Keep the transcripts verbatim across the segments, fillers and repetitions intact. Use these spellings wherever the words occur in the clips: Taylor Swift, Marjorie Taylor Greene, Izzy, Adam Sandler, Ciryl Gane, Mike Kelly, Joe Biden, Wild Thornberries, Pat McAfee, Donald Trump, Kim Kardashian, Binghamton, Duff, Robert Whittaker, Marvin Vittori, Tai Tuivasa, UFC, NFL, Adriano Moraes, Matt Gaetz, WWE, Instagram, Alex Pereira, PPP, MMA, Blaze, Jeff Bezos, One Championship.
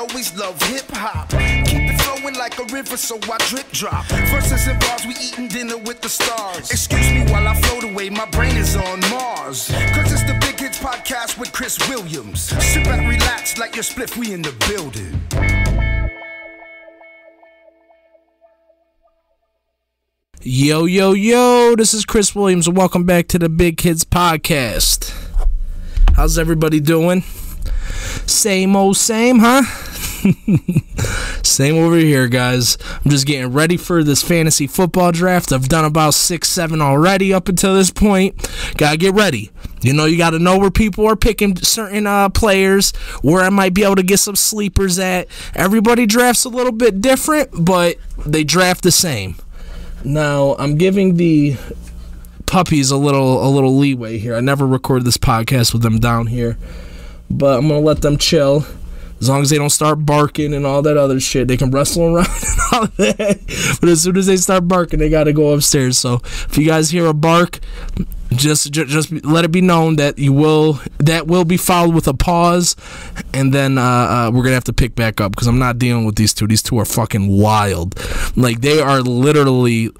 always love hip-hop. Keep it flowing like a river, so I drip-drop. Verses and bars, we eating dinner with the stars. Excuse me while I float away, my brain is on Mars. Cause it's the Big Kids Podcast with Chris Williams. Sit back, relax, like your spliff, we in the building. Yo, yo, yo, this is Chris Williams, and welcome back to the Big Kids Podcast. How's everybody doing? Same old same, huh? Same over here, guys. I'm just getting ready for this fantasy football draft. I've done about six, seven already up until this point. Gotta get ready. You know, you gotta know where people are picking certain uh, players, where I might be able to get some sleepers at. Everybody drafts a little bit different, but they draft the same. Now, I'm giving the puppies a little a little leeway here. I never record this podcast with them down here, but I'm going to let them chill. As long as they don't start barking and all that other shit, they can wrestle around and all that. But as soon as they start barking, they got to go upstairs. So if you guys hear a bark, just just let it be known that you will that will be followed with a pause, and then uh, uh, we're gonna have to pick back up because I'm not dealing with these two. These two are fucking wild. Like, they are literally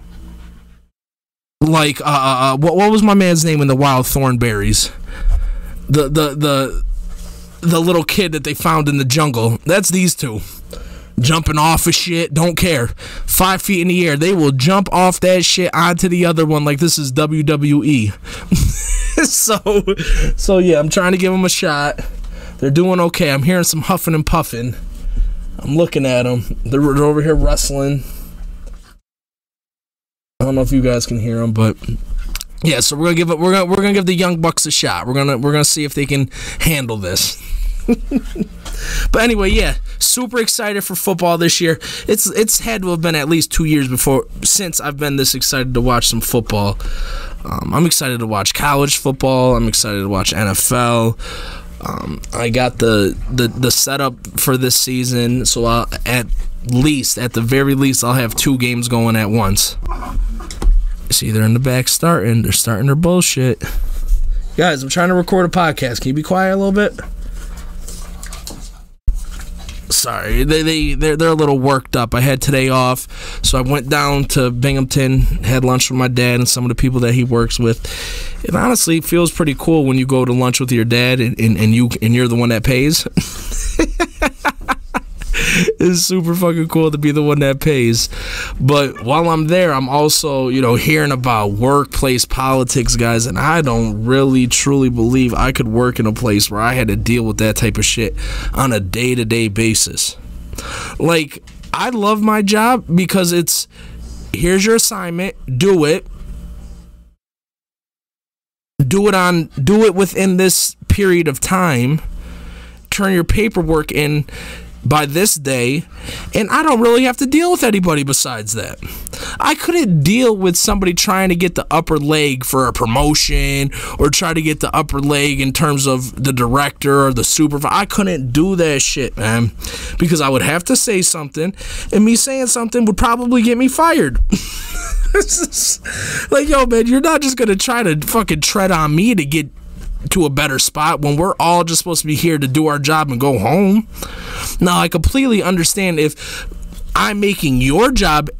like uh, uh, what what was my man's name in the Wild Thornberries? The the the. The little kid that they found in the jungle. That's these two. Jumping off of shit. Don't care. Five feet in the air. They will jump off that shit onto the other one like this is W W E. so, so yeah, I'm trying to give them a shot. They're doing okay. I'm hearing some huffing and puffing. I'm looking at them. They're, they're over here wrestling. I don't know if you guys can hear them, but... yeah, so we're gonna give it. We're gonna we're gonna give the young bucks a shot. We're gonna we're gonna see if they can handle this. But anyway, yeah, super excited for football this year. It's it's had to have been at least two years before since I've been this excited to watch some football. Um, I'm excited to watch college football. I'm excited to watch N F L. Um, I got the, the the setup for this season, so I'll, at least at the very least I'll have two games going at once. See, they're in the back starting. They're starting their bullshit. Guys, I'm trying to record a podcast. Can you be quiet a little bit? Sorry, they, they, they're, they're a little worked up. I had today off, so I went down to Binghamton, had lunch with my dad and some of the people that he works with. It honestly feels pretty cool when you go to lunch with your dad and, and, and, you, and you're the one that pays. It's super fucking cool to be the one that pays. But while I'm there, I'm also, you know, hearing about workplace politics, guys, and I don't really truly believe I could work in a place where I had to deal with that type of shit on a day-to-day basis. Like, I love my job because it's, here's your assignment, do it. Do it on, do it within this period of time. Turn your paperwork in by this day, and I don't really have to deal with anybody besides that. I couldn't deal with somebody trying to get the upper leg for a promotion or try to get the upper leg in terms of the director or the supervisor. I couldn't do that shit, man, because I would have to say something, and me saying something would probably get me fired. Like, yo, man, you're not just gonna try to fucking tread on me to get to a better spot when we're all just supposed to be here to do our job and go home. Now, I completely understand if I'm making your job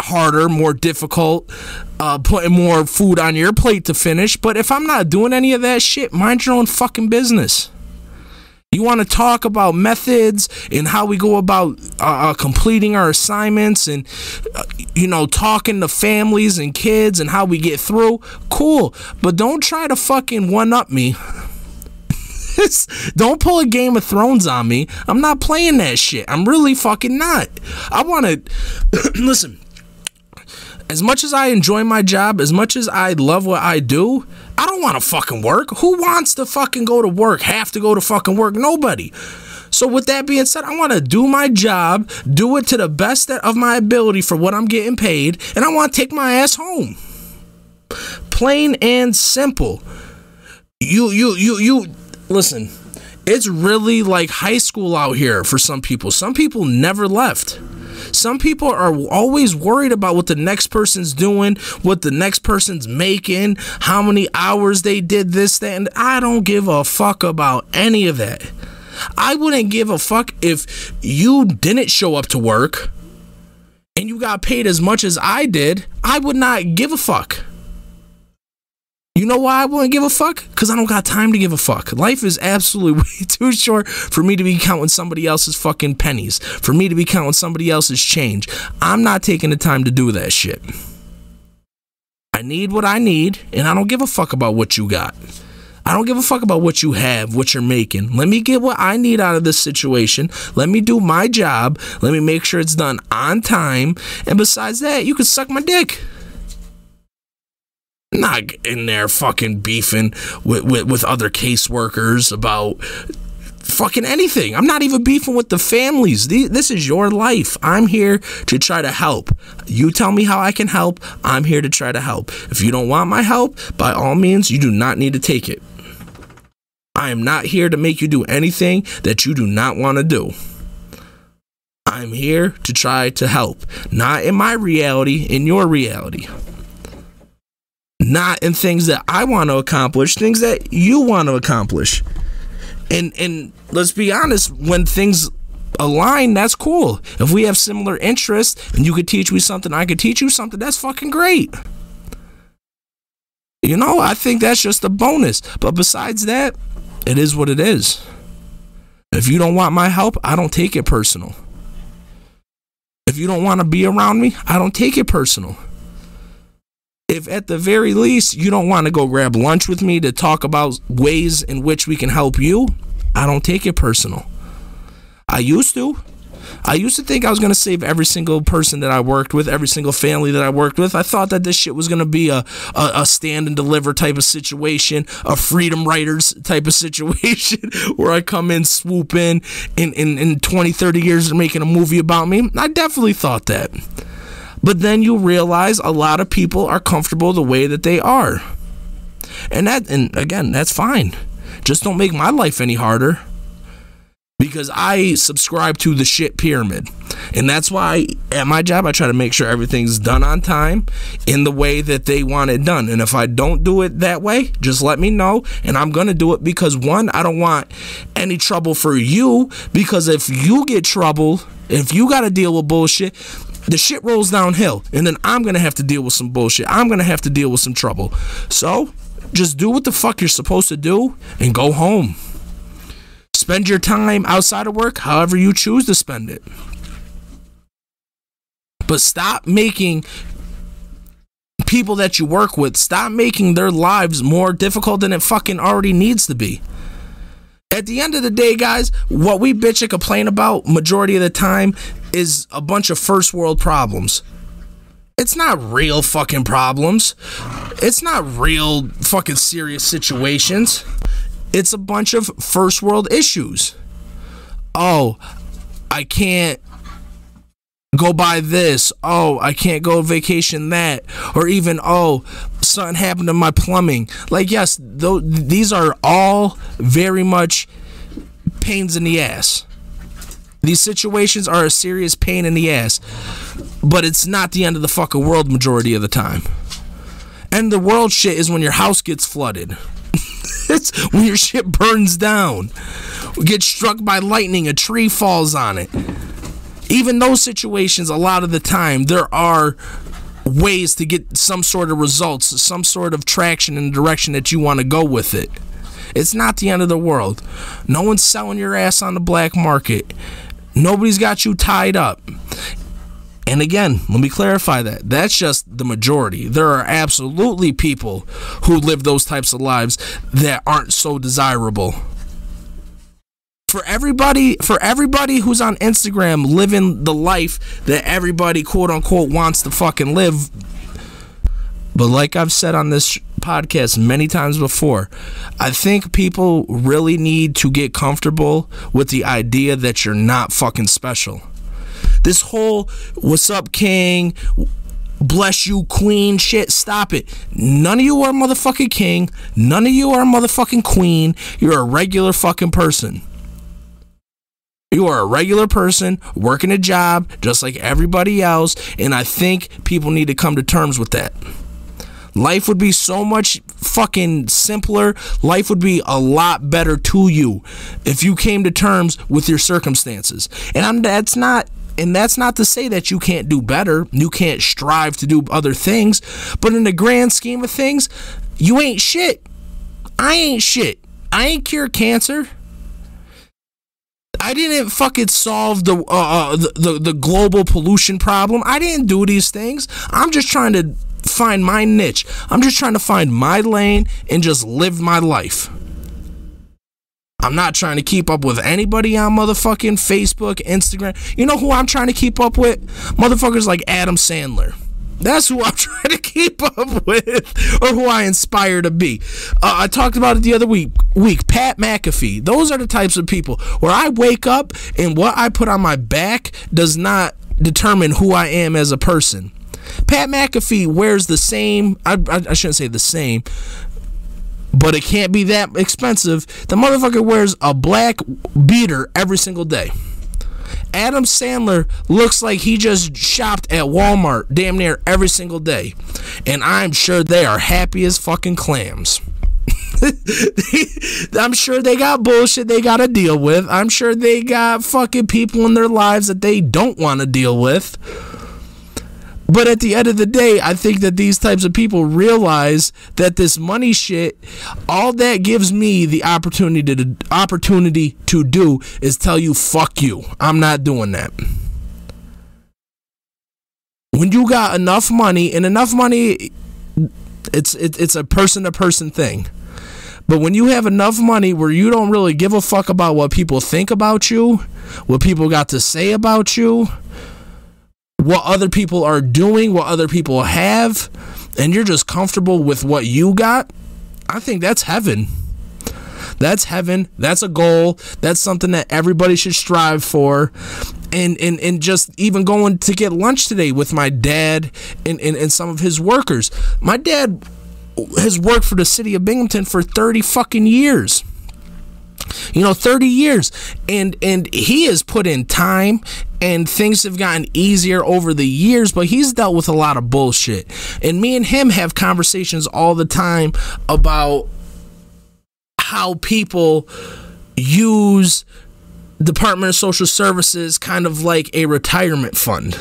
harder, more difficult, uh, putting more food on your plate to finish, but if I'm not doing any of that shit, mind your own fucking business. You want to talk about methods and how we go about uh, completing our assignments and, uh, you know, talking to families and kids and how we get through? Cool. But don't try to fucking one-up me. Don't pull a Game of Thrones on me. I'm not playing that shit. I'm really fucking not. I want to... Listen. As much as I enjoy my job, as much as I love what I do, I don't want to fucking work. Who wants to fucking go to work? Have to go to fucking work? Nobody. So with that being said, I want to do my job, do it to the best of my ability for what I'm getting paid, and I want to take my ass home. Plain and simple. You, you, you, you, listen, it's really like high school out here for some people. Some people never left. Some people are always worried about what the next person's doing, what the next person's making, how many hours they did this, that, and I don't give a fuck about any of that. I wouldn't give a fuck if you didn't show up to work and you got paid as much as I did. I would not give a fuck. You know why I wouldn't give a fuck? Because I don't got time to give a fuck. Life is absolutely way too short for me to be counting somebody else's fucking pennies, for me to be counting somebody else's change. I'm not taking the time to do that shit. I need what I need, and I don't give a fuck about what you got. I don't give a fuck about what you have, what you're making. Let me get what I need out of this situation. Let me do my job. Let me make sure it's done on time. And besides that, you can suck my dick. Not in there fucking beefing with, with, with other caseworkers about fucking anything. I'm not even beefing with the families. This is your life. I'm here to try to help. You tell me how I can help. I'm here to try to help. If you don't want my help, by all means, you do not need to take it. I am not here to make you do anything that you do not want to do. I'm here to try to help. Not in my reality, in your reality. Not in things that I want to accomplish, things that you want to accomplish. And and let's be honest, when things align, that's cool. If we have similar interests and you could teach me something, I could teach you something, that's fucking great. You know, I think that's just a bonus. But besides that, it is what it is. If you don't want my help, I don't take it personal. If you don't want to be around me, I don't take it personal. If at the very least you don't want to go grab lunch with me to talk about ways in which we can help you, I don't take it personal. I used to. I used to think I was going to save every single person that I worked with, every single family that I worked with. I thought that this shit was going to be a, a, a stand and deliver type of situation, a Freedom Riders type of situation where I come in, swoop in, and in twenty, thirty years they're making a movie about me. I definitely thought that. But then you realize a lot of people are comfortable the way that they are. And that, and again, that's fine. Just don't make my life any harder. Because I subscribe to the shit pyramid. And that's why at my job, I try to make sure everything's done on time in the way that they want it done. And if I don't do it that way, just let me know. And I'm going to do it because, one, I don't want any trouble for you. Because if you get trouble, if you got to deal with bullshit, the shit rolls downhill, and then I'm going to have to deal with some bullshit. I'm going to have to deal with some trouble. So, just do what the fuck you're supposed to do and go home. Spend your time outside of work however you choose to spend it. But stop making people that you work with, stop making their lives more difficult than it fucking already needs to be. At the end of the day, guys, what we bitch and complain about majority of the time is a bunch of first world problems. It's not real fucking problems. It's not real fucking serious situations. It's a bunch of first world issues. Oh, I can't go buy this. Oh, I can't go vacation that. Or even, oh, something happened to my plumbing. Like, yes, though, these are all very much pains in the ass. These situations are a serious pain in the ass, but it's not the end of the fucking world majority of the time. End of the world shit is when your house gets flooded. It's when your shit burns down, gets struck by lightning, a tree falls on it. Even those situations, a lot of the time, there are ways to get some sort of results, some sort of traction in the direction that you want to go with it. It's not the end of the world. No one's selling your ass on the black market. Nobody's got you tied up. And again, let me clarify that. That's just the majority. There are absolutely people who live those types of lives that aren't so desirable. For everybody, for everybody who's on Instagram living the life that everybody, quote unquote, wants to fucking live. But like I've said on this podcast many times before, I think people really need to get comfortable with the idea that you're not fucking special. This whole "what's up, king, bless you, queen" shit, stop it. None of you are a motherfucking king. None of you are a motherfucking queen. You're a regular fucking person. You are a regular person working a job just like everybody else, and I think people need to come to terms with that. Life would be so much fucking simpler. Life would be a lot better to you if you came to terms with your circumstances. And I'm, that's not... And that's not to say that you can't do better, you can't strive to do other things, but in the grand scheme of things, you ain't shit. I ain't shit. I ain't cured cancer. I didn't fucking solve the, uh, the, the, the global pollution problem. I didn't do these things. I'm just trying to find my niche. I'm just trying to find my lane and just live my life. I'm not trying to keep up with anybody on motherfucking Facebook, Instagram. You know who I'm trying to keep up with? Motherfuckers like Adam Sandler. That's who I'm trying to keep up with, or who I inspire to be. Uh, I talked about it the other week, week. Pat McAfee. Those are the types of people where I wake up and what I put on my back does not determine who I am as a person. Pat McAfee wears the same, I, I, I shouldn't say the same, but it can't be that expensive. The motherfucker wears a black beater every single day. Adam Sandler looks like he just shopped at Walmart damn near every single day. And I'm sure they are happy as fucking clams. I'm sure they got bullshit they got to deal with. I'm sure they got fucking people in their lives that they don't want to deal with. But at the end of the day, I think that these types of people realize that this money shit, all that gives me the opportunity to opportunity to do is tell you, fuck you. I'm not doing that. When you got enough money, and enough money, it's it, it's a person-to-person thing. But when you have enough money where you don't really give a fuck about what people think about you, what people got to say about you, what other people are doing, what other people have, and you're just comfortable with what you got, I think that's heaven. That's heaven. That's a goal. That's something that everybody should strive for. And and, and just even going to get lunch today with my dad and, and, and some of his workers. My dad has worked for the city of Binghamton for thirty fucking years. You know, thirty years. And and he has put in time, and things have gotten easier over the years, but he's dealt with a lot of bullshit. And me and him have conversations all the time about how people use Department of Social Services kind of like a retirement fund.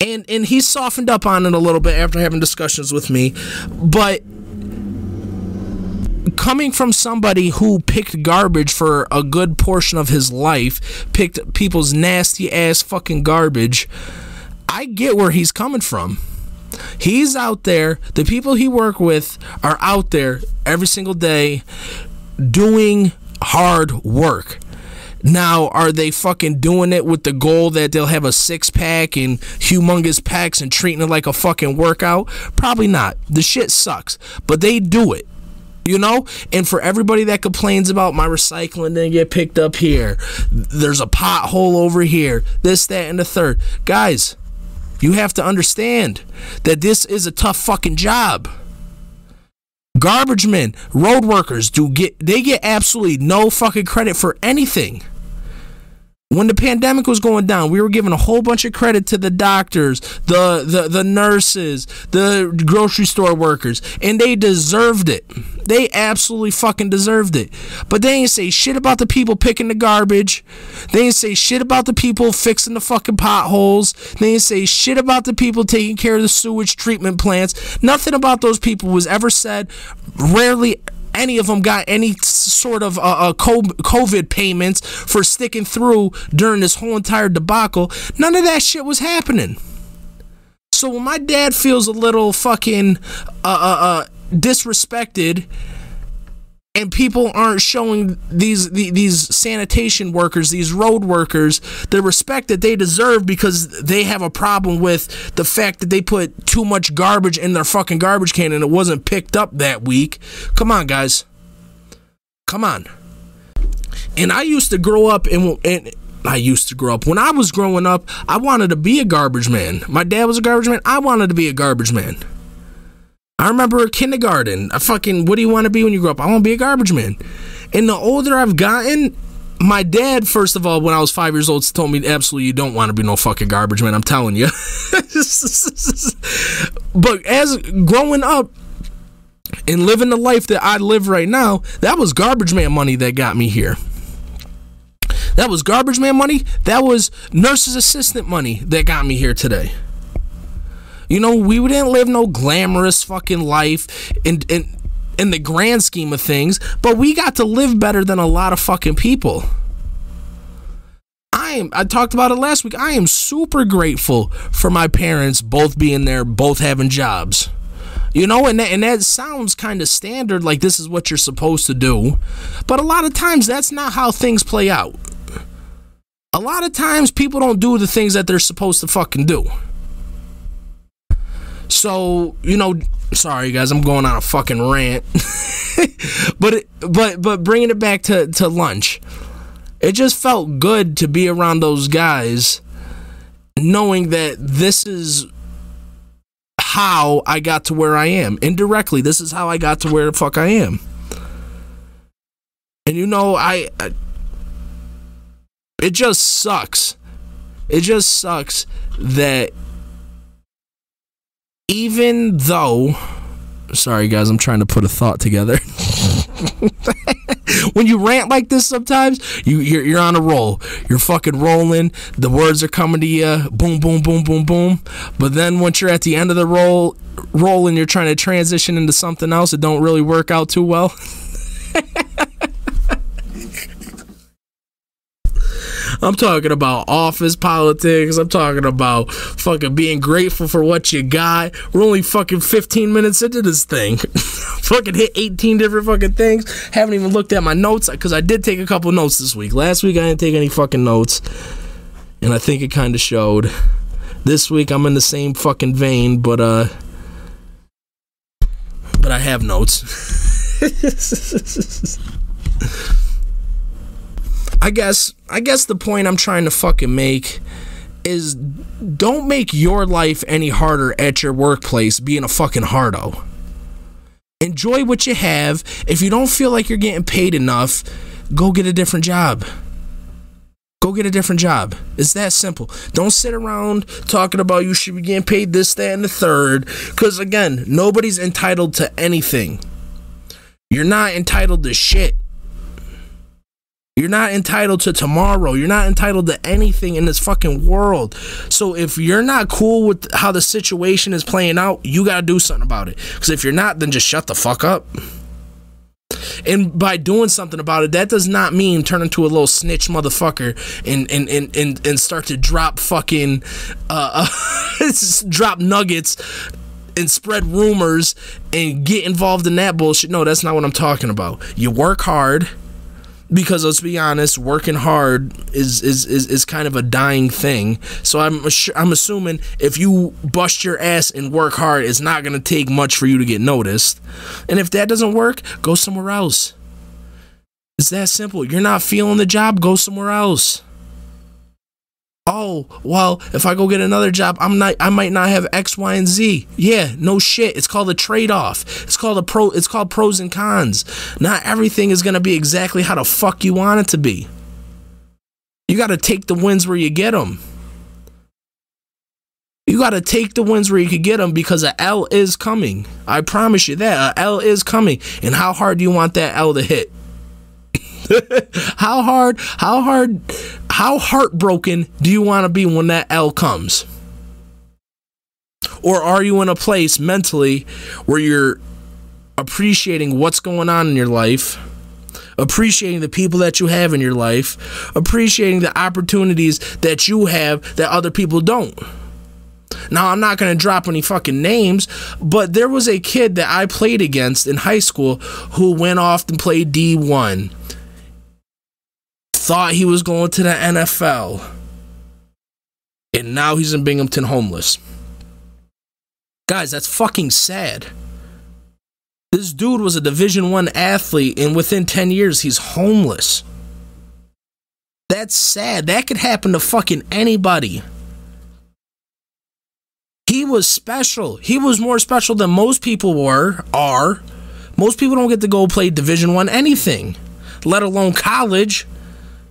And and he softened up on it a little bit after having discussions with me, but coming from somebody who picked garbage for a good portion of his life, picked people's nasty ass fucking garbage, I get where he's coming from. He's out there. The people he work with are out there every single day doing hard work. Now, are they fucking doing it with the goal that they'll have a six-pack and humongous packs and treating it like a fucking workout? Probably not. The shit sucks, but they do it. You know, and for everybody that complains about my recycling didn't get picked up here, there's a pothole over here, this, that, and the third. Guys, you have to understand that this is a tough fucking job. Garbage men, road workers, do get they get absolutely no fucking credit for anything. When the pandemic was going down, we were giving a whole bunch of credit to the doctors, the, the, the nurses, the grocery store workers, and they deserved it. They absolutely fucking deserved it. But they ain't say shit about the people picking the garbage. They ain't say shit about the people fixing the fucking potholes. They ain't say shit about the people taking care of the sewage treatment plants. Nothing about those people was ever said. Rarely any of them got any sort of uh, COVID payments for sticking through during this whole entire debacle. None of that shit was happening. So when my dad feels a little fucking uh, uh, uh, disrespected and people aren't showing these, these, these sanitation workers, these road workers, the respect that they deserve because they have a problem with the fact that they put too much garbage in their fucking garbage can and it wasn't picked up that week. Come on, guys. Come on. And I used to grow up and, and I used to grow up. When I was growing up, I wanted to be a garbage man. My dad was a garbage man. I wanted to be a garbage man. I remember kindergarten. I fucking, what do you want to be when you grow up? I want to be a garbage man. And the older I've gotten, my dad, first of all, when I was five years old, told me, absolutely, you don't want to be no fucking garbage man. I'm telling you. But as growing up, and living the life that I live right now, that was garbage man money that got me here. That was garbage man money. That was nurse's assistant money that got me here today. You know, we didn't live no glamorous fucking life in, in, in the grand scheme of things, but we got to live better than a lot of fucking people. I am, I talked about it last week. I am super grateful for my parents both being there, both having jobs. You know, and that, and that sounds kind of standard, like this is what you're supposed to do. But a lot of times, that's not how things play out. A lot of times, people don't do the things that they're supposed to fucking do. So, you know, sorry guys, I'm going on a fucking rant. but it, but but bringing it back to, to lunch, it just felt good to be around those guys, knowing that this is how I got to where I am. Indirectly, this is how I got to where the fuck I am. And you know, I, I it just sucks. It just sucks that even though, sorry guys, I'm trying to put a thought together. When you rant like this sometimes, you, you're, you're on a roll. You're fucking rolling. The words are coming to you. Boom, boom, boom, boom, boom. But then once you're at the end of the roll, roll and you're trying to transition into something else, it don't really work out too well. I'm talking about office politics. I'm talking about fucking being grateful for what you got. We're only fucking fifteen minutes into this thing. Fucking hit eighteen different fucking things. Haven't even looked at my notes because I did take a couple notes this week. Last week I didn't take any fucking notes, and I think it kind of showed. This week I'm in the same fucking vein, but uh, but I have notes. I guess I guess the point I'm trying to fucking make is don't make your life any harder at your workplace being a fucking hardo. Enjoy what you have. If you don't feel like you're getting paid enough, go get a different job. Go get a different job. It's that simple. Don't sit around talking about you should be getting paid this, that, and the third. Because again, nobody's entitled to anything. You're not entitled to shit. You're not entitled to tomorrow. You're not entitled to anything in this fucking world. So if you're not cool with how the situation is playing out, you got to do something about it. Because if you're not, then just shut the fuck up. And by doing something about it, that does not mean turn into a little snitch motherfucker and and, and, and, and start to drop fucking, uh, drop nuggets and spread rumors and get involved in that bullshit. No, that's not what I'm talking about. You work hard. Because let's be honest, working hard is, is, is, is kind of a dying thing. So I'm I'm assuming if you bust your ass and work hard, it's not going to take much for you to get noticed. And if that doesn't work, go somewhere else. It's that simple. You're not feeling the job, go somewhere else. Oh, well, if I go get another job, I'm not I might not have X, Y, and Z. Yeah, no shit. It's called a trade-off. It's called a pro it's called pros and cons. Not everything is gonna be exactly how the fuck you want it to be. You gotta take the wins where you get them. You gotta take the wins where you can get them, because an L is coming. I promise you that. An L is coming. And how hard do you want that L to hit? How hard, how hard, how heartbroken do you want to be when that L comes? Or are you in a place mentally where you're appreciating what's going on in your life, appreciating the people that you have in your life, appreciating the opportunities that you have that other people don't? Now, I'm not going to drop any fucking names, but there was a kid that I played against in high school who went off and played D one. Thought he was going to the N F L, and now he's in Binghamton homeless. Guys, that's fucking sad. This dude was a Division One athlete, and within ten years he's homeless. That's sad. That could happen to fucking anybody. He was special. He was more special than most people were are. Most people don't get to go play Division One anything, let alone college.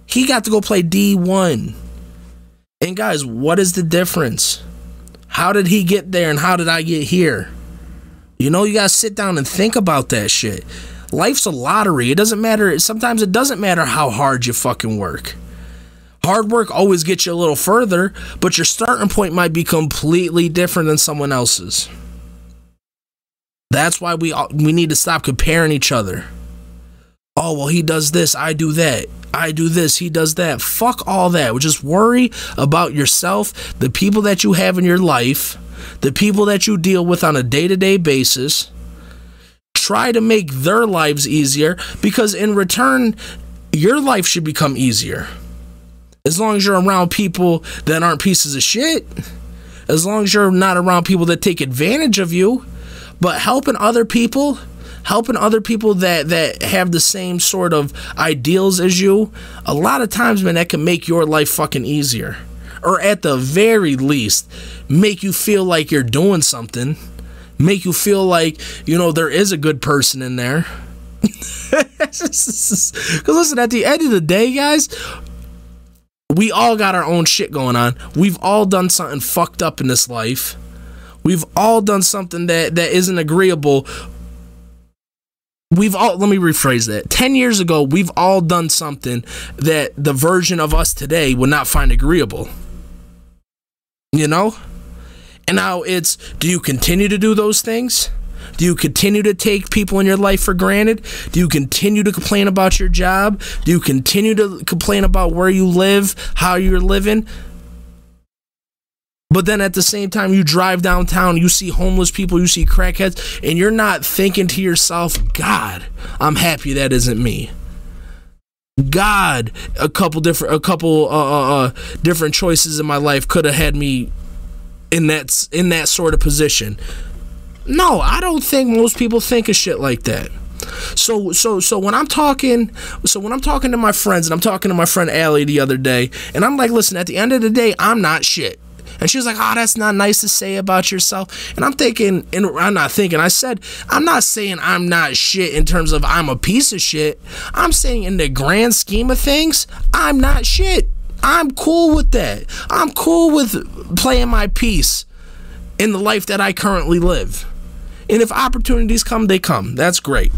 He got to go play D one. And guys, what is the difference? How did he get there and how did I get here? You know, you got to sit down and think about that shit. Life's a lottery. It doesn't matter. Sometimes it doesn't matter how hard you fucking work. Hard work always gets you a little further, but your starting point might be completely different than someone else's. That's why we we need to stop comparing each other. Oh, well, he does this, I do that. I do this, he does that. Fuck all that. Just worry about yourself, the people that you have in your life, the people that you deal with on a day-to-day basis. Try to make their lives easier, because in return, your life should become easier. As long as you're around people that aren't pieces of shit, as long as you're not around people that take advantage of you, but helping other people, helping other people that, that have the same sort of ideals as you, a lot of times, man, that can make your life fucking easier. Or at the very least, make you feel like you're doing something. Make you feel like, you know, there is a good person in there. Because listen, at the end of the day, guys, we all got our own shit going on. We've all done something fucked up in this life. We've all done something that, that isn't agreeable. We've all, let me rephrase that. ten years ago, we've all done something that the version of us today would not find agreeable. You know? And now it's, do you continue to do those things? Do you continue to take people in your life for granted? Do you continue to complain about your job? Do you continue to complain about where you live, how you're living? But then at the same time, you drive downtown, you see homeless people, you see crackheads, and you're not thinking to yourself, God, I'm happy that isn't me. God, a couple different, a couple uh, uh, different choices in my life could have had me in that, in that sort of position. No, I don't think most people think of shit like that. So, so, so when I'm talking, so when I'm talking to my friends, and I'm talking to my friend Allie the other day, and I'm like, listen, at the end of the day, I'm not shit. And she was like, oh, that's not nice to say about yourself. And I'm thinking, and I'm not thinking, I said, I'm not saying I'm not shit in terms of I'm a piece of shit. I'm saying in the grand scheme of things, I'm not shit. I'm cool with that. I'm cool with playing my piece in the life that I currently live. And if opportunities come, they come. That's great.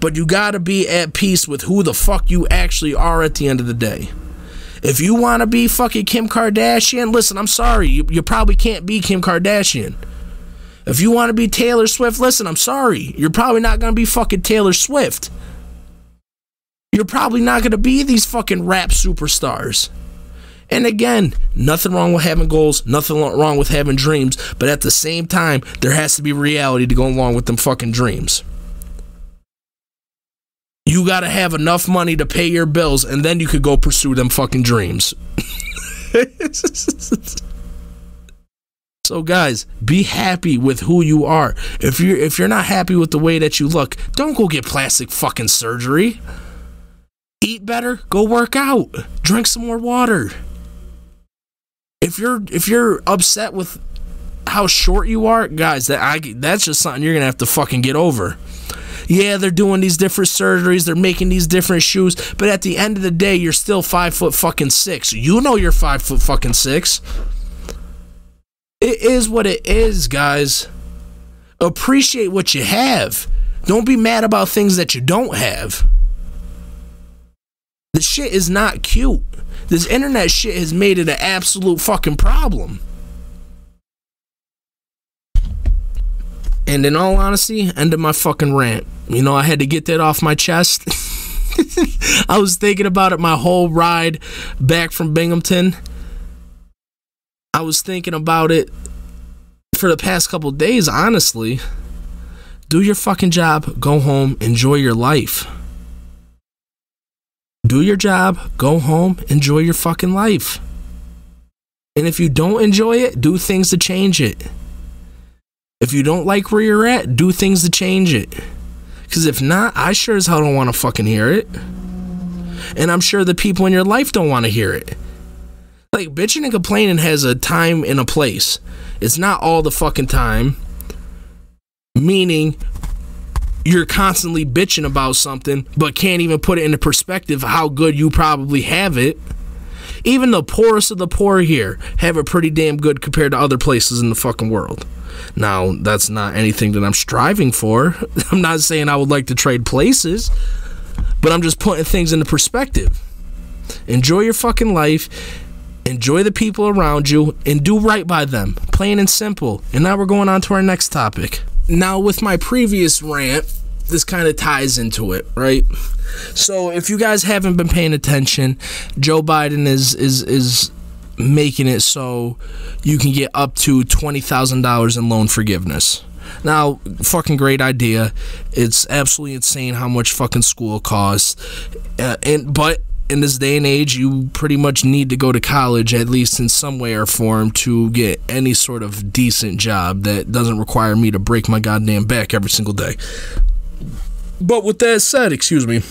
But you got to be at peace with who the fuck you actually are at the end of the day. If you want to be fucking Kim Kardashian, listen, I'm sorry, you, you probably can't be Kim Kardashian. If you want to be Taylor Swift, listen, I'm sorry, you're probably not going to be fucking Taylor Swift. You're probably not going to be these fucking rap superstars. And again, nothing wrong with having goals, nothing wrong with having dreams, but at the same time, there has to be reality to go along with them fucking dreams. You got to have enough money to pay your bills, and then you could go pursue them fucking dreams. So, guys, be happy with who you are. If you're, if you're not happy with the way that you look, don't go get plastic fucking surgery. Eat better, go work out, drink some more water. If you're, if you're upset with how short you are, guys, that I, that's just something you're going to have to fucking get over. Yeah, they're doing these different surgeries, they're making these different shoes, but at the end of the day, you're still five foot fucking six. You know you're five foot fucking six. It is what it is, guys. Appreciate what you have. Don't be mad about things that you don't have. This shit is not cute. This internet shit has made it an absolute fucking problem. And in all honesty, end of my fucking rant. You know, I had to get that off my chest. I was thinking about it my whole ride back from Binghamton. I was thinking about it for the past couple days, honestly. Do your fucking job, go home, enjoy your life. Do your job, go home, enjoy your fucking life. And if you don't enjoy it, do things to change it. If you don't like where you're at, do things to change it. Because if not, I sure as hell don't want to fucking hear it. And I'm sure the people in your life don't want to hear it. Like, bitching and complaining has a time and a place. It's not all the fucking time. Meaning, you're constantly bitching about something, but can't even put it into perspective how good you probably have it. Even the poorest of the poor here have it pretty damn good compared to other places in the fucking world. Now, that's not anything that I'm striving for. I'm not saying I would like to trade places, but I'm just putting things into perspective. Enjoy your fucking life. Enjoy the people around you and do right by them. Plain and simple. And now we're going on to our next topic. Now, with my previous rant, this kind of ties into it, right? So if you guys haven't been paying attention, Joe Biden is is is making it so you can get up to twenty thousand dollars in loan forgiveness. Now, fucking great idea. It's absolutely insane how much fucking school costs. Uh, and but in this day and age, you pretty much need to go to college, at least in some way or form, to get any sort of decent job that doesn't require me to break my goddamn back every single day. But with that said, excuse me,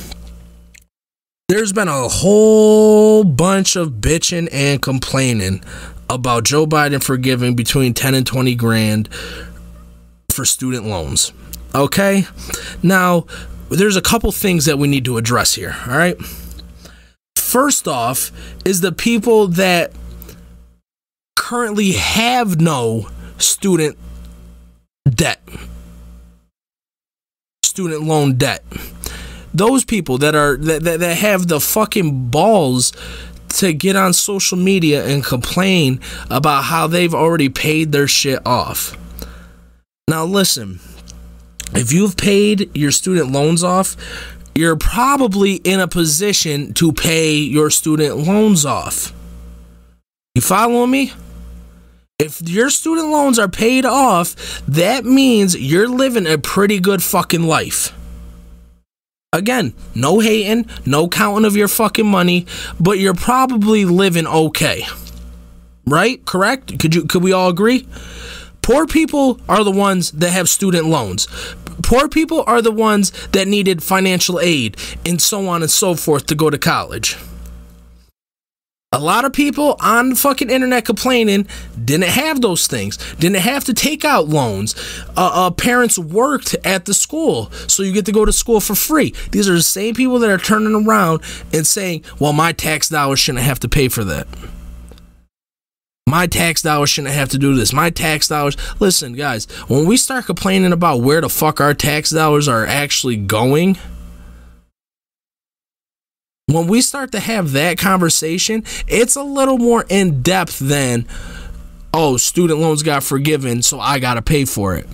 there's been a whole bunch of bitching and complaining about Joe Biden forgiving between ten and twenty grand for student loans. Okay? Now, there's a couple things that we need to address here, all right? First off is the people that currently have no student debt, student loan debt. Those people that are that, that, that have the fucking balls to get on social media and complain about how they've already paid their shit off. Now listen, if you've paid your student loans off, you're probably in a position to pay your student loans off. You following me? If your student loans are paid off, that means you're living a pretty good fucking life. Again, no hating, no counting of your fucking money, but you're probably living okay. Right? Correct? Could you? Could we all agree? Poor people are the ones that have student loans. Poor people are the ones that needed financial aid and so on and so forth to go to college. A lot of people on the fucking internet complaining didn't have those things, didn't have to take out loans. Uh, uh, parents worked at the school, so you get to go to school for free. These are the same people that are turning around and saying, well, my tax dollars shouldn't have to pay for that. My tax dollars shouldn't have to do this. My tax dollars. Listen, guys, when we start complaining about where the fuck our tax dollars are actually going, when we start to have that conversation, it's a little more in depth than, oh, student loans got forgiven, so I got to pay for it.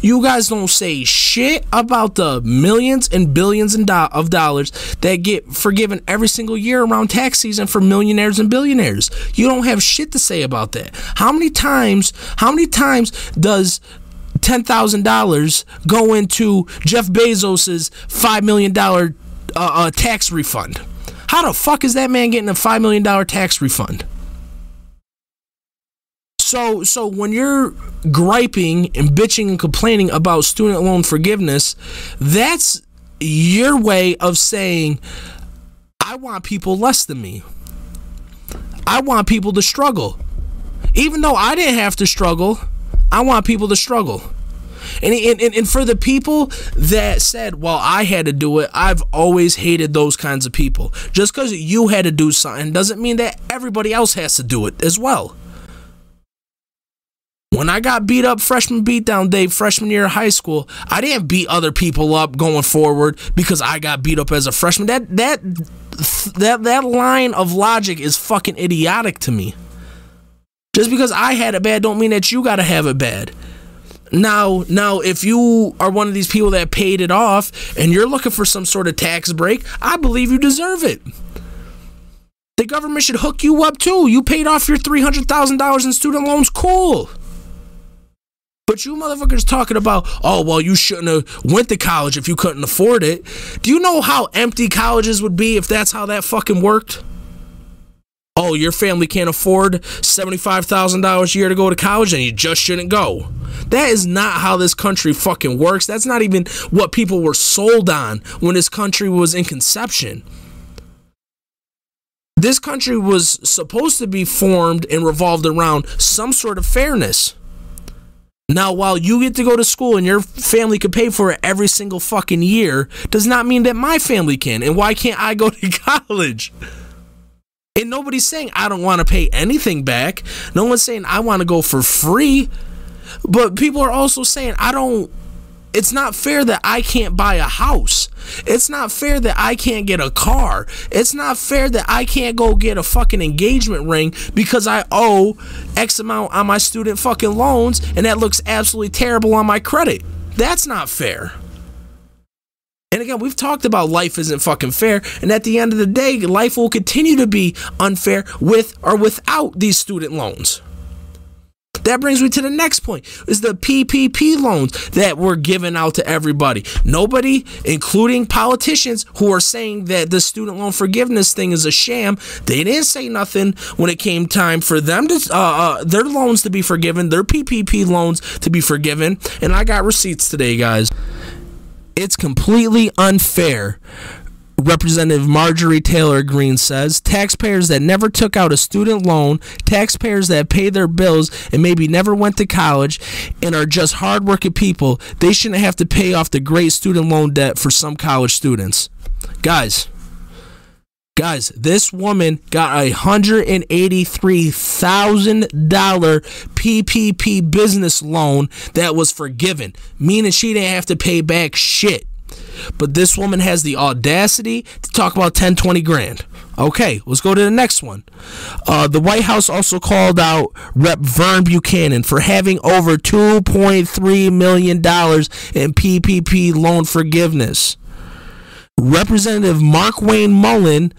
You guys don't say shit about the millions and billions of dollars that get forgiven every single year around tax season for millionaires and billionaires. You don't have shit to say about that. How many times, how many times does ten thousand dollars go into Jeff Bezos's five million dollar uh, uh, tax refund? How the fuck is that man getting a five million dollar tax refund? So, so when you're griping and bitching and complaining about student loan forgiveness, that's your way of saying, I want people less than me. I want people to struggle. Even though I didn't have to struggle, I want people to struggle. And, and, and for the people that said, well, I had to do it, I've always hated those kinds of people. Just because you had to do something doesn't mean that everybody else has to do it as well. When I got beat up freshman beatdown day, freshman year of high school, I didn't beat other people up going forward because I got beat up as a freshman. That that that that line of logic is fucking idiotic to me. Just because I had it bad don't mean that you gotta have it bad. Now, now, if you are one of these people that paid it off and you're looking for some sort of tax break, I believe you deserve it. The government should hook you up too. You paid off your three hundred thousand dollars in student loans, cool. But you motherfuckers talking about, oh, well, you shouldn't have went to college if you couldn't afford it. Do you know how empty colleges would be if that's how that fucking worked? Oh, your family can't afford seventy-five thousand dollars a year to go to college and you just shouldn't go. That is not how this country fucking works. That's not even what people were sold on when this country was in conception. This country was supposed to be formed and revolved around some sort of fairness. Now, while you get to go to school and your family could pay for it every single fucking year, does not mean that my family can. And why can't I go to college? And nobody's saying I don't want to pay anything back. No one's saying I want to go for free. But people are also saying, I don't, it's not fair that I can't buy a house. It's not fair that I can't get a car. It's not fair that I can't go get a fucking engagement ring because I owe X amount on my student fucking loans and that looks absolutely terrible on my credit. That's not fair. And again, we've talked about life isn't fucking fair, and at the end of the day, life will continue to be unfair with or without these student loans. That brings me to the next point, is the P P P loans that were given out to everybody. Nobody, including politicians who are saying that the student loan forgiveness thing is a sham, they didn't say nothing when it came time for them to, uh, uh, their loans to be forgiven, their P P P loans to be forgiven. And I got receipts today, guys. It's completely unfair. Representative Marjorie Taylor Greene says taxpayers that never took out a student loan, taxpayers that pay their bills and maybe never went to college and are just hardworking people, they shouldn't have to pay off the great student loan debt for some college students. Guys, guys, this woman got a one hundred eighty-three thousand dollar P P P business loan that was forgiven, meaning she didn't have to pay back shit. But this woman has the audacity to talk about ten, twenty grand. Okay, let's go to the next one. Uh, the White House also called out Representative Vern Buchanan for having over two point three million dollars in P P P loan forgiveness. Representative Mark Wayne Mullen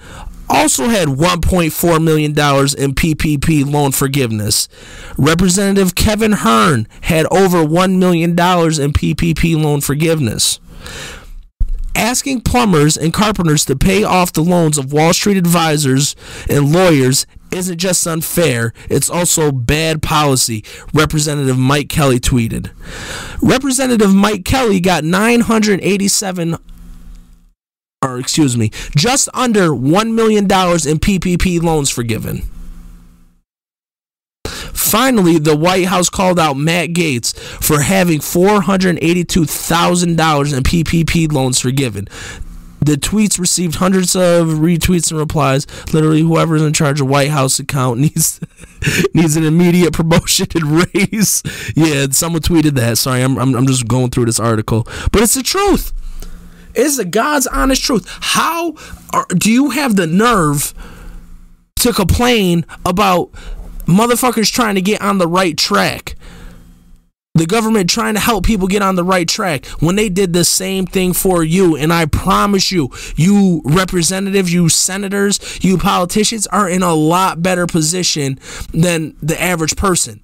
also had one point four million dollars in P P P loan forgiveness. Representative Kevin Hern had over one million dollars in P P P loan forgiveness. Asking plumbers and carpenters to pay off the loans of Wall Street advisors and lawyers isn't just unfair, it's also bad policy, Representative Mike Kelly tweeted. Representative Mike Kelly got nine hundred eighty-seven, or excuse me, just under one million dollars in P P P loans forgiven. Finally, the White House called out Matt Gaetz for having four hundred eighty-two thousand dollars in P P P loans forgiven. The tweets received hundreds of retweets and replies. Literally, whoever is in charge of White House account needs needs an immediate promotion and raise. Yeah, someone tweeted that. Sorry, I'm, I'm, I'm just going through this article. But it's the truth. It's the God's honest truth. How are, do you have the nerve to complain about motherfuckers trying to get on the right track, the government trying to help people get on the right track, when they did the same thing for you? And I promise you, you representatives, you senators, you politicians are in a lot better position than the average person.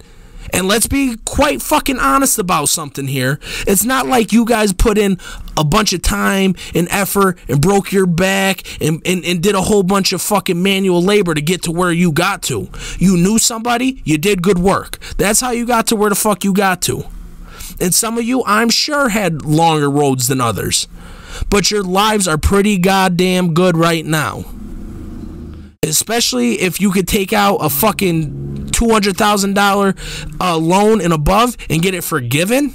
And let's be quite fucking honest about something here. It's not like you guys put in a bunch of time and effort and broke your back and, and, and did a whole bunch of fucking manual labor to get to where you got to. You knew somebody, you did good work. That's how you got to where the fuck you got to. And some of you, I'm sure, had longer roads than others. But your lives are pretty goddamn good right now. Especially if you could take out a fucking two hundred thousand dollar uh, loan and above and get it forgiven,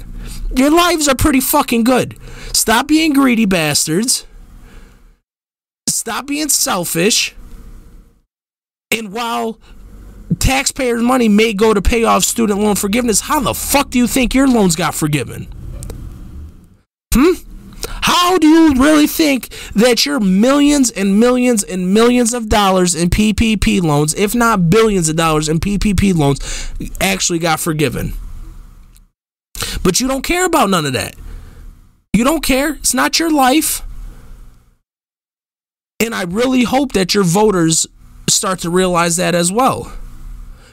your lives are pretty fucking good. Stop being greedy bastards. Stop being selfish. And while taxpayers' money may go to pay off student loan forgiveness, how the fuck do you think your loans got forgiven? Hmm? How do you really think that your millions and millions and millions of dollars in P P P loans, if not billions of dollars in P P P loans, actually got forgiven? But you don't care about none of that. You don't care. It's not your life. And I really hope that your voters start to realize that as well.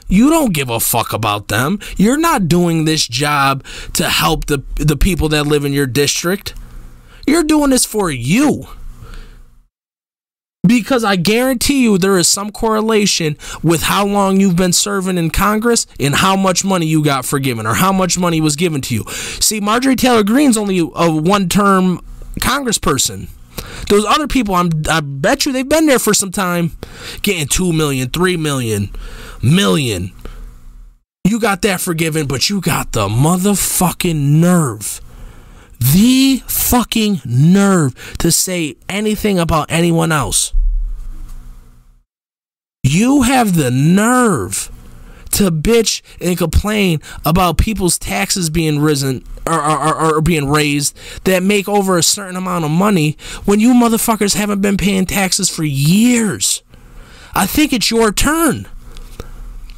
You don't give a fuck about them. You're not doing this job to help the, the people that live in your district. You're doing this for you. Because I guarantee you there is some correlation with how long you've been serving in Congress and how much money you got forgiven or how much money was given to you. See, Marjorie Taylor Greene's only a one-term congressperson. Those other people, I'm, I bet you they've been there for some time, getting two million dollars, three million dollars, million. You got that forgiven, but you got the motherfucking nerve. The fucking nerve to say anything about anyone else. You have the nerve to bitch and complain about people's taxes being risen or, or, or, or being raised that make over a certain amount of money when you motherfuckers haven't been paying taxes for years. I think it's your turn.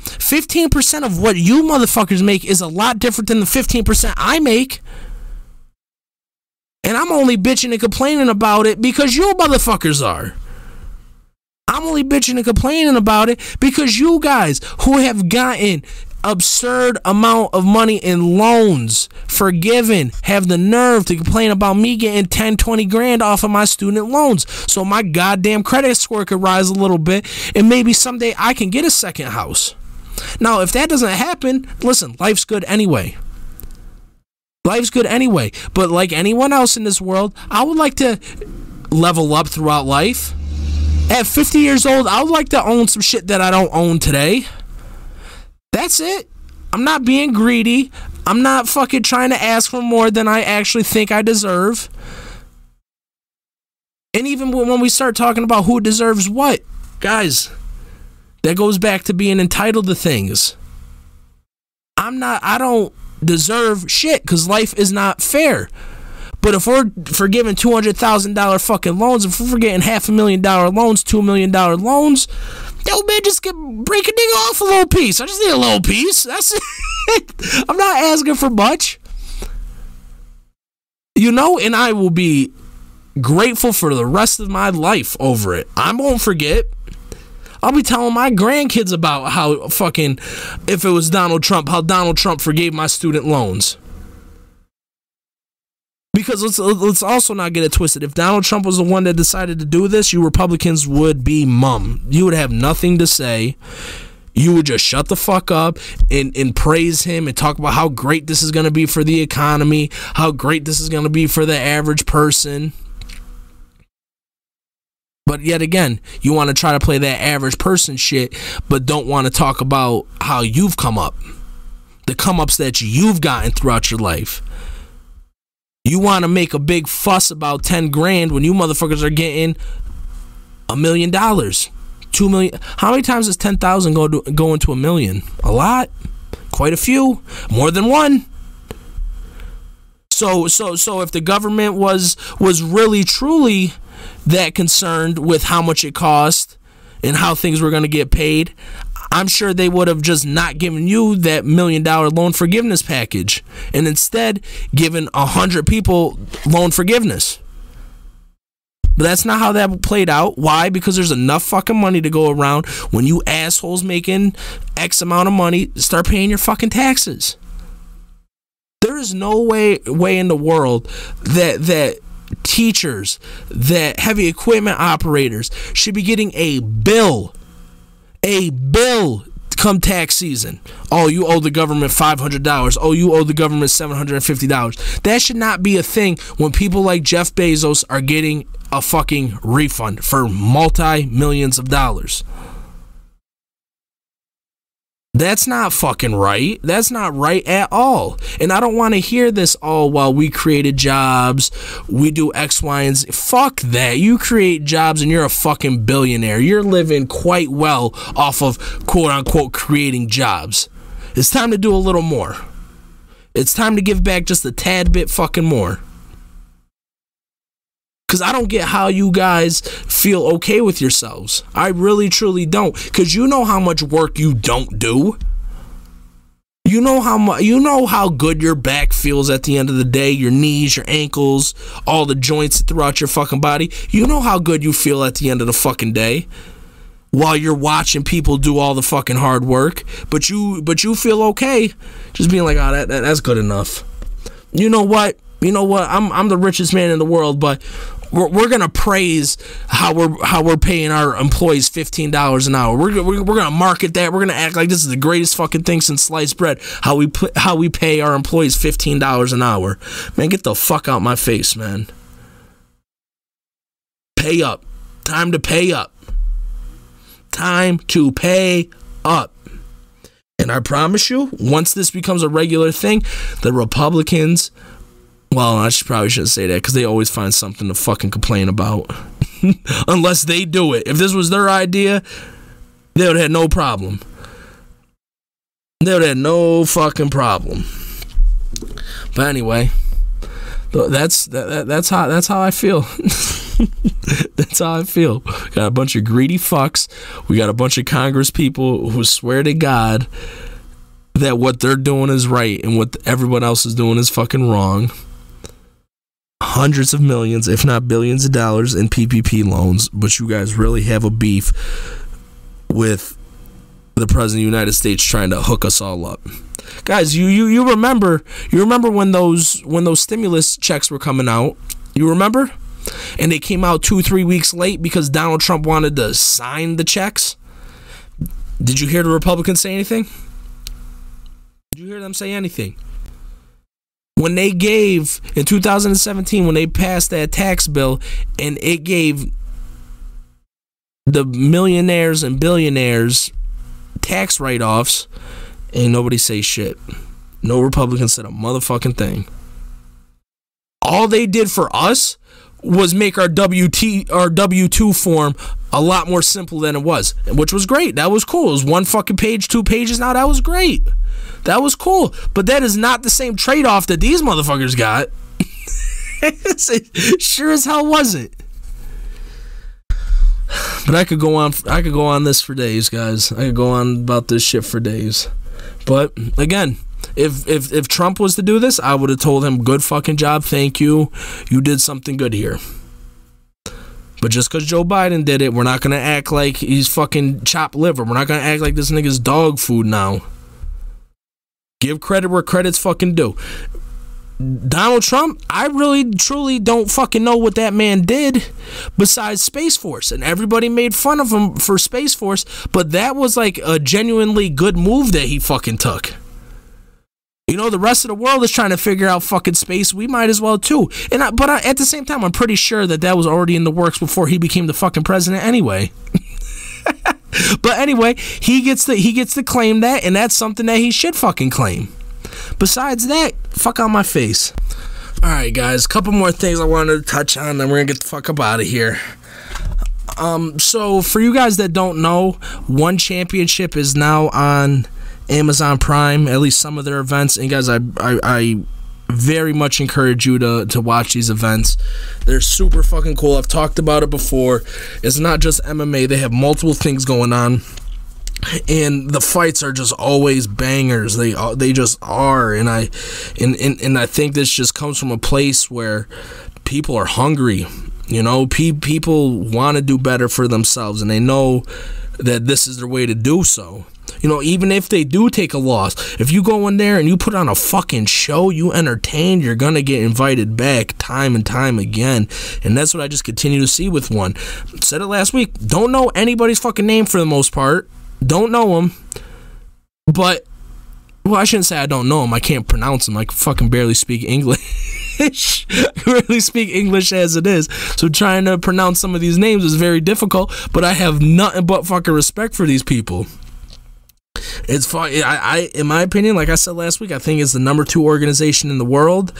fifteen percent of what you motherfuckers make is a lot different than the fifteen percent I make. And I'm only bitching and complaining about it because you motherfuckers are. I'm only bitching and complaining about it because you guys who have gotten absurd amount of money in loans forgiven have the nerve to complain about me getting ten, twenty grand off of my student loans so my goddamn credit score could rise a little bit and maybe someday I can get a second house. Now, if that doesn't happen, listen, life's good anyway. Life's good anyway. But like anyone else in this world, I would like to level up throughout life. At fifty years old, I would like to own some shit that I don't own today. That's it. I'm not being greedy. I'm not fucking trying to ask for more than I actually think I deserve. And even when we start talking about who deserves what, guys, that goes back to being entitled to things. I'm not, I don't deserve shit because life is not fair. But if we're forgiving two hundred thousand dollar fucking loans, if we're getting half a million dollar loans, two million dollar loans, yo, man, just get, break a nigga off a little piece. I just need a little piece. That's it. I'm not asking for much. You know, and I will be grateful for the rest of my life over it. I won't forget. I'll be telling my grandkids about how fucking, if it was Donald Trump, how Donald Trump forgave my student loans. Because let's, let's also not get it twisted. If Donald Trump was the one that decided to do this, you Republicans would be mum. You would have nothing to say. You would just shut the fuck up and, and praise him and talk about how great this is going to be for the economy, how great this is going to be for the average person. But yet again, you want to try to play that average person shit, but don't want to talk about how you've come up, the come-ups that you've gotten throughout your life. You want to make a big fuss about ten grand when you motherfuckers are getting a million dollars, two million. How many times does ten thousand go to, go into a million? A lot, quite a few, more than one. So, so, so if the government was was really truly that concerned with how much it cost and how things were going to get paid, I'm sure they would have just not given you that million dollar loan forgiveness package and instead given a hundred people loan forgiveness. But that's not how that played out. Why? Because there's enough fucking money to go around. When you assholes making X amount of money, start paying your fucking taxes. There is no way way in the world that that teachers, that heavy equipment operators should be getting a bill A bill come tax season. Oh, you owe the government five hundred dollars. Oh, you owe the government seven hundred fifty dollars. That should not be a thing when people like Jeff Bezos are getting a fucking refund for multi-millions of dollars. That's not fucking right. That's not right at all. And I don't want to hear this, oh, well, we created jobs, we do X, Y, and Z. Fuck that. You create jobs and you're a fucking billionaire. You're living quite well off of quote-unquote creating jobs. It's time to do a little more. It's time to give back just a tad bit fucking more. Because I don't get how you guys feel okay with yourselves. I really, truly don't. Because you know how much work you don't do. You know how much, you know how good your back feels at the end of the day. Your knees, your ankles, all the joints throughout your fucking body. You know how good you feel at the end of the fucking day. While you're watching people do all the fucking hard work. But you, but you feel okay. Just being like, oh, that, that, that's good enough. You know what? You know what? I'm, I'm the richest man in the world, but... We're, we're going to praise how we're, how we're paying our employees fifteen dollars an hour. We're, we're, we're going to market that. We're going to act like this is the greatest fucking thing since sliced bread, how we, put, how we pay our employees fifteen dollars an hour. Man, get the fuck out my face, man. Pay up. Time to pay up. Time to pay up. And I promise you, once this becomes a regular thing, the Republicans... Well, I should, probably shouldn't say that because they always find something to fucking complain about. Unless they do it. If this was their idea, they would have had no problem. There ain't no fucking problem. But anyway, that's that, that's how that's how I feel. That's how I feel. Got a bunch of greedy fucks. We got a bunch of Congress people who swear to God that what they're doing is right and what everyone else is doing is fucking wrong. Hundreds of millions, if not billions of dollars in P P P loans, but you guys really have a beef with the president of the United States trying to hook us all up. Guys, you you you remember you remember when those when those stimulus checks were coming out? You remember? And they came out two, three weeks late because Donald Trump wanted to sign the checks. Did you hear the Republicans say anything? Did you hear them say anything? When they gave, in two thousand seventeen, when they passed that tax bill, and it gave the millionaires and billionaires tax write-offs, ain't nobody say shit. No Republican said a motherfucking thing. All they did for us was make our W two form a lot more simple than it was, which was great. That was cool. It was one fucking page, two pages. Now that was great. That was cool. But that is not the same trade-off that these motherfuckers got. It sure as hell wasn't. But I could go on. I could go on this for days, guys. I could go on about this shit for days. But again, If, if if Trump was to do this, I would have told him, good fucking job, thank you. You did something good here. But just because Joe Biden did it, we're not going to act like he's fucking chopped liver. We're not going to act like this nigga's dog food now. Give credit where credit's fucking due. Donald Trump, I really, truly don't fucking know what that man did besides Space Force. And everybody made fun of him for Space Force, but that was like a genuinely good move that he fucking took. You know, the rest of the world is trying to figure out fucking space. We might as well, too. And I, But I, at the same time, I'm pretty sure that that was already in the works before he became the fucking president anyway. But anyway, he gets to, he gets to claim that, and that's something that he should fucking claim. Besides that, fuck on my face. All right, guys, a couple more things I wanted to touch on, then we're going to get the fuck up out of here. Um, So, for you guys that don't know, One Championship is now on Amazon Prime, at least some of their events. And guys, I, I I very much encourage you to to watch these events. They're super fucking cool. I've talked about it before. It's not just M M A. They have multiple things going on, and the fights are just always bangers. They they just are. And I and and, and I think this just comes from a place where people are hungry. You know, pe people want to do better for themselves, and they know that this is their way to do so. You know, even if they do take a loss, if you go in there and you put on a fucking show, you entertain, you're going to get invited back time and time again. And that's what I just continue to see with One. Said it last week. Don't know anybody's fucking name for the most part. Don't know them. But, well, I shouldn't say I don't know them. I can't pronounce them. I can fucking barely speak English. I barely speak English as it is. So trying to pronounce some of these names is very difficult. But I have nothing but fucking respect for these people. It's fun. I, I, in my opinion, like I said last week, I think it's the number two organization in the world.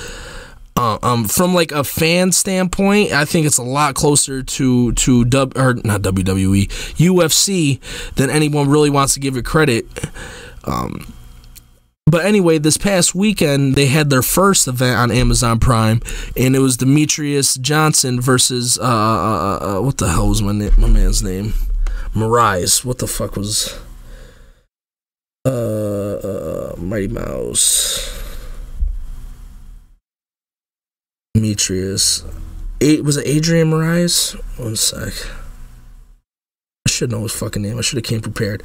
Uh, um, from like a fan standpoint, I think it's a lot closer to to w, or not W W E, U F C than anyone really wants to give it credit. Um, but anyway, this past weekend they had their first event on Amazon Prime, and it was Demetrius Johnson versus uh, uh, uh what the hell was my name, my man's name, Moraes. What the fuck was? Uh, uh, Mighty Mouse, Demetrius, it was it Adriano Moraes. One sec, I should know his fucking name. I should have came prepared.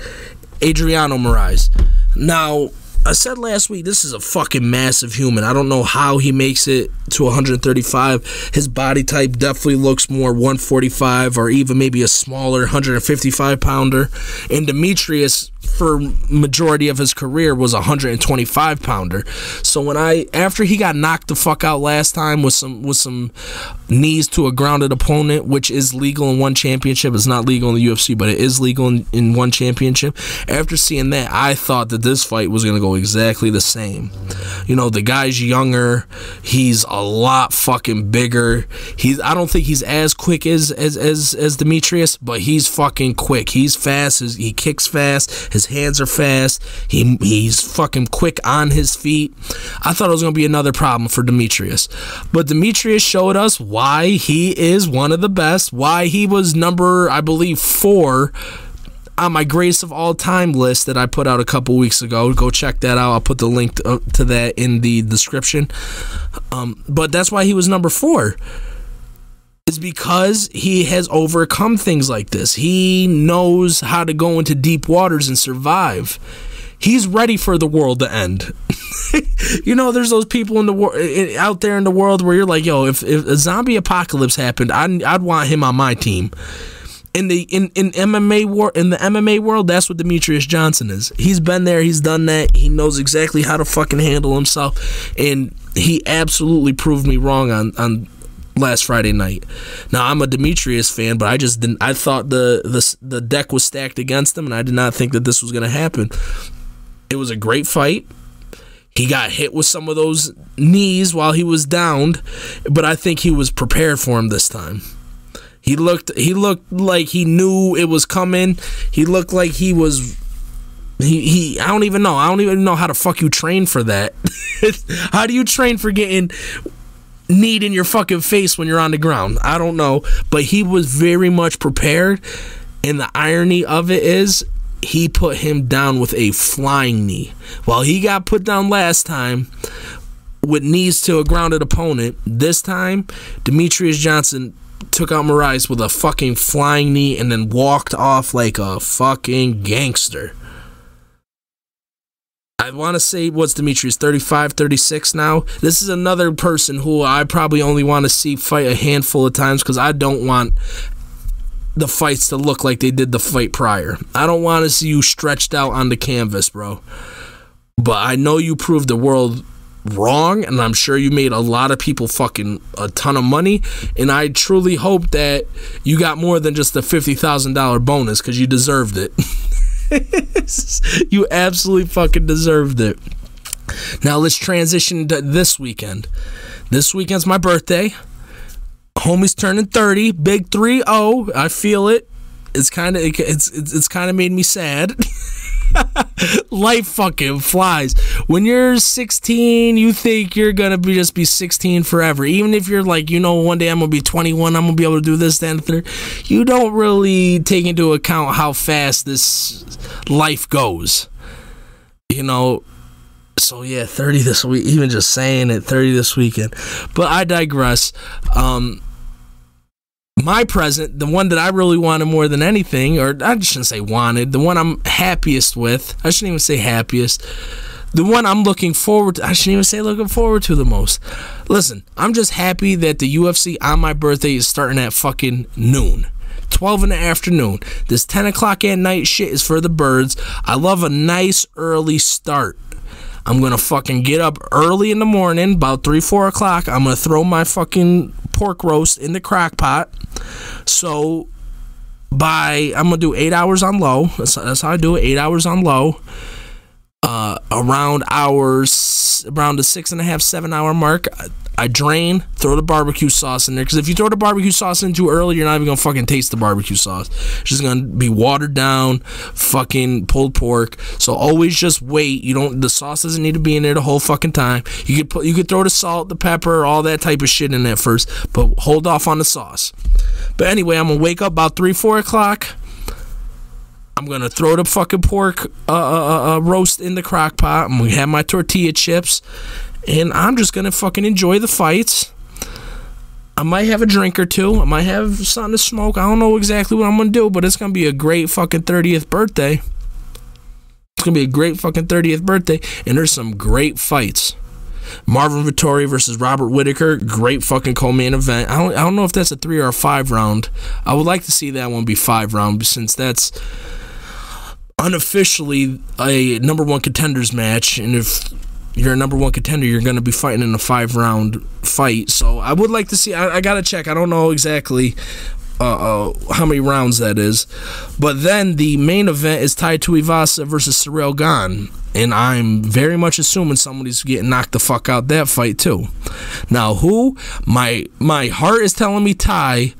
Adriano Moraes. Now, I said last week, this is a fucking massive human. I don't know how he makes it to one thirty-five. His body type definitely looks more one forty-five or even maybe a smaller one fifty-five pounder. And Demetrius, for majority of his career, was a one twenty-five pounder. So when I, after he got knocked the fuck out last time with some with some knees to a grounded opponent, which is legal in One Championship, it's not legal in the U F C, but it is legal in, in One Championship. After seeing that, I thought that this fight was going to go go exactly the same. You know, the guy's younger. He's a lot fucking bigger. He's I don't think he's as quick as as as, as Demetrius, but he's fucking quick. He's fast. His, he kicks fast. His hands are fast. He he's fucking quick on his feet. I thought it was gonna be another problem for Demetrius, but Demetrius showed us why he is one of the best. Why he was number, I believe, four on my greatest of all time list that I put out a couple weeks ago. Go check that out. I'll put the link to, uh, to that in the description. Um, but that's why he was number four. It's because he has overcome things like this. He knows how to go into deep waters and survive. He's ready for the world to end. You know, there's those people in the wor- out there in the world where you're like, yo, if, if a zombie apocalypse happened, I'd, I'd want him on my team. In the in, in M M A war in the M M A world, that's what Demetrius Johnson is. He's been there, he's done that, he knows exactly how to fucking handle himself, and he absolutely proved me wrong on, on last Friday night. Now I'm a Demetrius fan, but I just didn't I thought the, the the deck was stacked against him, and I did not think that this was gonna happen. It was a great fight. He got hit with some of those knees while he was downed, but I think he was prepared for him this time. He looked he looked like he knew it was coming. He looked like he was he, he I don't even know. I don't even know how the fuck you train for that. How do you train for getting kneed in your fucking face when you're on the ground? I don't know. But he was very much prepared, and the irony of it is he put him down with a flying knee. While he got put down last time with knees to a grounded opponent, this time Demetrius Johnson took out Moraes with a fucking flying knee and then walked off like a fucking gangster. I want to say, what's Demetrius, thirty-five, thirty-six now? This is another person who I probably only want to see fight a handful of times because I don't want the fights to look like they did the fight prior. I don't want to see you stretched out on the canvas, bro. But I know you proved the world wrong, and I'm sure you made a lot of people fucking a ton of money, and I truly hope that you got more than just the fifty thousand dollar bonus, because you deserved it. You absolutely fucking deserved it. Now let's transition to this weekend. This weekend's my birthday. Homie's turning thirty, big three oh. I feel it. It's kind of it, it's it's, it's kind of made me sad. Life fucking flies. When you're sixteen, you think you're gonna be just be sixteen forever. Even if you're like, you know, one day I'm gonna be twenty-one, I'm gonna be able to do this, that, and the third. You don't really take into account how fast this life goes. You know. So yeah, thirty this week. Even just saying it, thirty this weekend. But I digress. Um. My present, the one that I really wanted more than anything, or I shouldn't say wanted, the one I'm happiest with, I shouldn't even say happiest, the one I'm looking forward to, I shouldn't even say looking forward to the most. Listen, I'm just happy that the U F C on my birthday is starting at fucking noon. twelve in the afternoon. This ten o'clock at night shit is for the birds. I love a nice early start. I'm going to fucking get up early in the morning, about three, four o'clock. I'm going to throw my fucking pork roast in the crock pot. So by, I'm going to do eight hours on low. That's, that's how I do it, eight hours on low. Uh, around hours, around the six and a half, seven hour mark, I, I drain, throw the barbecue sauce in there. Because if you throw the barbecue sauce in too early, you're not even going to fucking taste the barbecue sauce. It's just going to be watered down, fucking pulled pork. So always just wait. You don't. The sauce doesn't need to be in there the whole fucking time. You could put, you could throw the salt, the pepper, all that type of shit in there first. But hold off on the sauce. But anyway, I'm going to wake up about three, four o'clock. I'm going to throw the fucking pork uh, uh, uh, roast in the crock pot. I'm going to have my tortilla chips. And I'm just going to fucking enjoy the fights. I might have a drink or two. I might have something to smoke. I don't know exactly what I'm going to do, but it's going to be a great fucking thirtieth birthday. It's going to be a great fucking thirtieth birthday. And there's some great fights. Marvin Vittori versus Robert Whittaker. Great fucking co-main event. I don't, I don't know if that's a three or a five round. I would like to see that one be five round, since that's unofficially a number one contenders match. And if you're a number one contender, you're going to be fighting in a five-round fight. So I would like to see. I, I got to check. I don't know exactly uh, uh, how many rounds that is. But then the main event is Tai Tuivasa versus Ciryl Gane. And I'm very much assuming somebody's getting knocked the fuck out that fight too. Now who? My my heart is telling me Tai,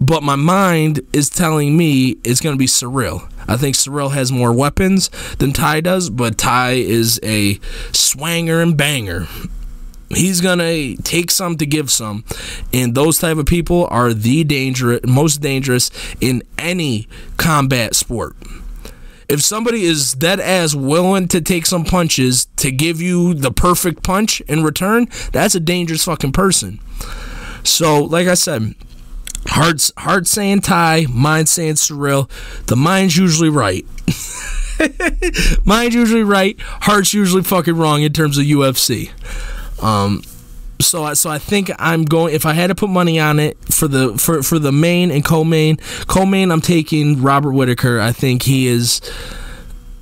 but my mind is telling me it's going to be Ciryl. I think Ciryl has more weapons than Tai does, but Tai is a swanger and banger. He's going to take some to give some, and those type of people are the dangerous, most dangerous in any combat sport. If somebody is dead ass willing to take some punches to give you the perfect punch in return, that's a dangerous fucking person. So, like I said, Heart's, heart saying Tai, mind saying Ciryl. The mind's usually right. Mind's usually right. Heart's usually fucking wrong in terms of U F C. Um, so I so I think I'm going. If I had to put money on it for the for for the main and co-main, co-main, I'm taking Robert Whittaker. I think he is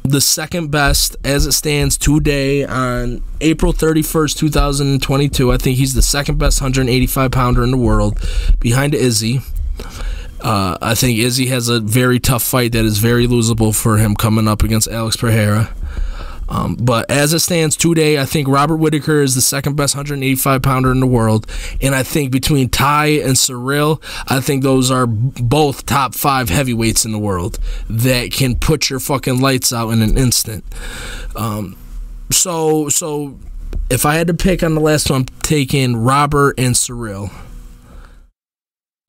the second best as it stands today on April thirty-first, two thousand twenty-two. I think he's the second best one eighty-five pounder in the world behind Izzy. Uh, I think Izzy has a very tough fight that is very losable for him coming up against Alex Pereira. Um, but as it stands today, I think Robert Whittaker is the second best one eighty-five pounder in the world. And I think between Tai and Ciryl, I think those are both top five heavyweights in the world that can put your fucking lights out in an instant. Um, so, so if I had to pick on the last one, I'm taking Robert and Ciryl.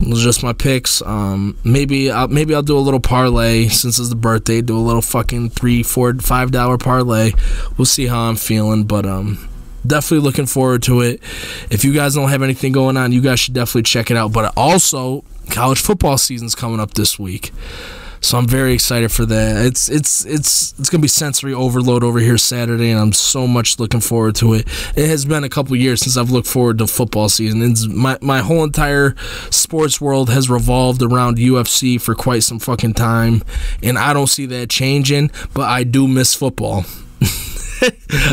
Those are just my picks. Um, maybe I'll, maybe I'll do a little parlay since it's the birthday. Do a little fucking three, four, five dollar parlay. We'll see how I'm feeling, but um, definitely looking forward to it. If you guys don't have anything going on, you guys should definitely check it out. But also, college football season's coming up this week, so I'm very excited for that. It's it's it's it's gonna be sensory overload over here Saturday, and I'm so much looking forward to it. It has been a couple years since I've looked forward to football season. It's my my whole entire sports world has revolved around U F C for quite some fucking time, and I don't see that changing. But I do miss football.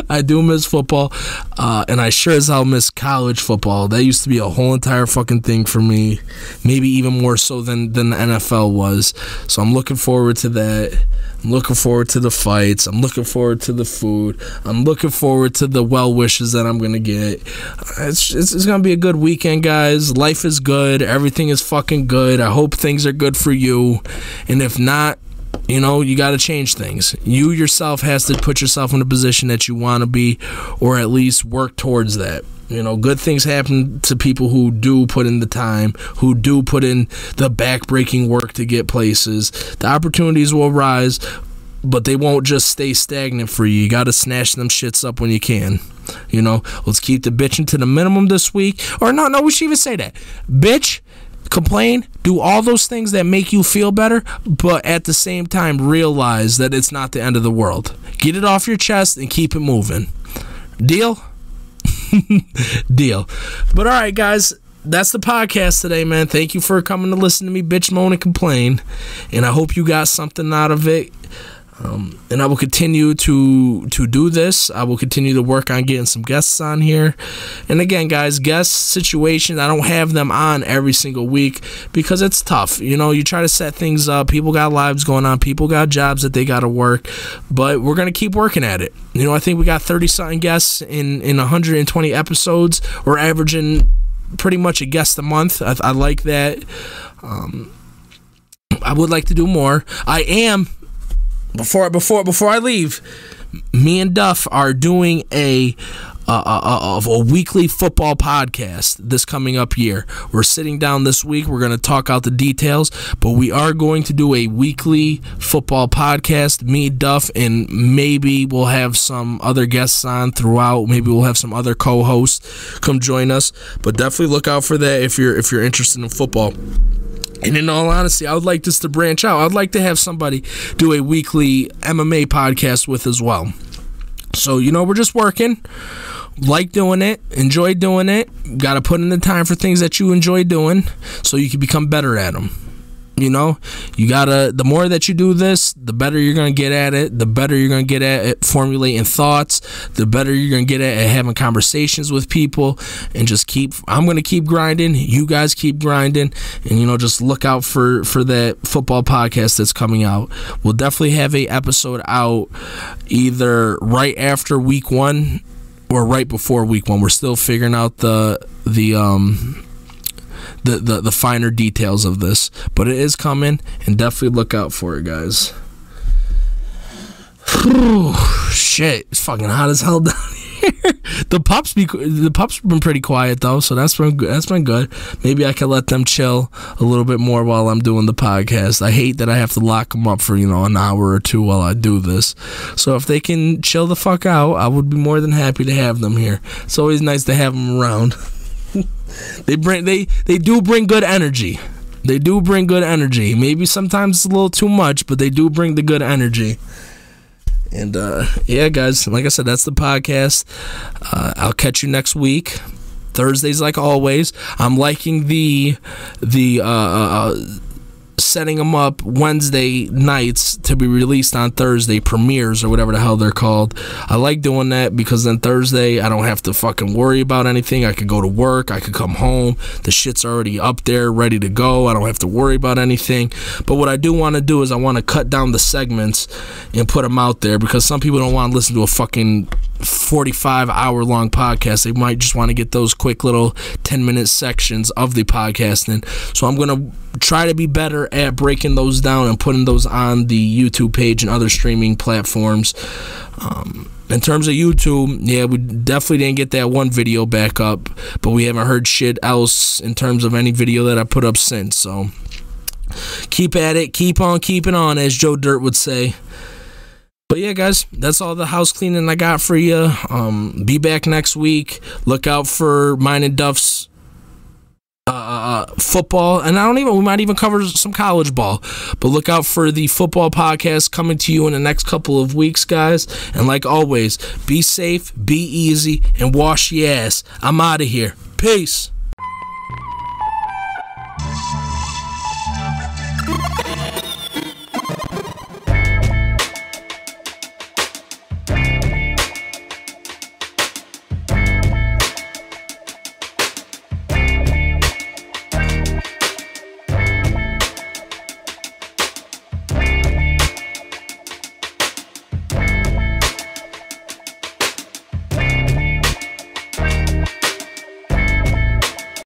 I do miss football, uh, and I sure as hell miss college football. That used to be a whole entire fucking thing for me, maybe even more so than, than the N F L was. So I'm looking forward to that. I'm looking forward to the fights. I'm looking forward to the food. I'm looking forward to the well wishes that I'm going to get. It's, it's, it's going to be a good weekend, guys. Life is good. Everything is fucking good. I hope things are good for you, and if not, you know, you got to change things. You yourself has to put yourself in a position that you want to be, or at least work towards that. You know, good things happen to people who do put in the time, who do put in the back-breaking work to get places. The opportunities will rise, but they won't just stay stagnant for you. You got to snatch them shits up when you can. You know, let's keep the bitching to the minimum this week. Or no, no, we should even say that. Bitch. Complain, do all those things that make you feel better, but at the same time realize that it's not the end of the world. Get it off your chest and keep it moving. Deal? Deal. But all right, guys, that's the podcast today, man. Thank you for coming to listen to me bitch, moan, and complain, and I hope you got something out of it. Um, and I will continue to to do this. I will continue to work on getting some guests on here. And again, guys, guest situations, I don't have them on every single week because it's tough. You know, you try to set things up. People got lives going on. People got jobs that they got to work. But we're going to keep working at it. You know, I think we got thirty-something guests in, in one hundred twenty episodes. We're averaging pretty much a guest a month. I, I like that. Um, I would like to do more. I am... Before before before I leave, me and Duff are doing a uh, a, a, a weekly football podcast this coming up year. We're sitting down this week. We're going to talk out the details, but we are going to do a weekly football podcast. Me, Duff, and maybe we'll have some other guests on throughout. Maybe we'll have some other co-hosts come join us. But definitely look out for that if you're if you're interested in football. And in all honesty, I would like this to branch out. I'd like to have somebody do a weekly M M A podcast with as well. So, you know, we're just working. Like doing it. Enjoy doing it. Got to put in the time for things that you enjoy doing so you can become better at them. You know, you gotta, the more that you do this, the better you're gonna get at it, the better you're gonna get at it, formulating thoughts, the better you're gonna get at, at having conversations with people, and just keep, I'm gonna keep grinding, you guys keep grinding, and you know, just look out for, for that football podcast that's coming out. We'll definitely have a episode out either right after week one or right before week one. We're still figuring out the, the, um, The, the the finer details of this, but it is coming, and definitely look out for it, guys. Whew, shit, it's fucking hot as hell down here. The pups be the pups have been pretty quiet though, so that's been that's been good. Maybe I can let them chill a little bit more while I'm doing the podcast. I hate that I have to lock them up for you know an hour or two while I do this. So if they can chill the fuck out, I would be more than happy to have them here. It's always nice to have them around. They bring they they do bring good energy. They do bring good energy. Maybe sometimes it's a little too much, but they do bring the good energy. And uh, yeah, guys, like I said, that's the podcast. Uh, I'll catch you next week, Thursdays, like always. I'm liking the the uh, uh, setting them up Wednesday nights to be released on Thursday, premieres or whatever the hell they're called. I like doing that because then Thursday I don't have to fucking worry about anything. I could go to work, I could come home, the shit's already up there ready to go. I don't have to worry about anything. But what I do want to do is I want to cut down the segments and put them out there, because some people don't want to listen to a fucking forty-five hour long podcast. They might just want to get those quick little ten minute sections of the podcasting. So I'm going to try to be better at breaking those down and putting those on the YouTube page and other streaming platforms. Um, in terms of YouTube, yeah, we definitely didn't get that one video back up, but we haven't heard shit else in terms of any video that I put up since. So keep at it, keep on keeping on, as Joe Dirt would say. But yeah, guys, that's all the house cleaning I got for you. Um, be back next week. Look out for mine and Duff's uh, football, and I don't even. We might even cover some college ball. But look out for the football podcast coming to you in the next couple of weeks, guys. And like always, be safe, be easy, and wash your ass. I'm out of here. Peace.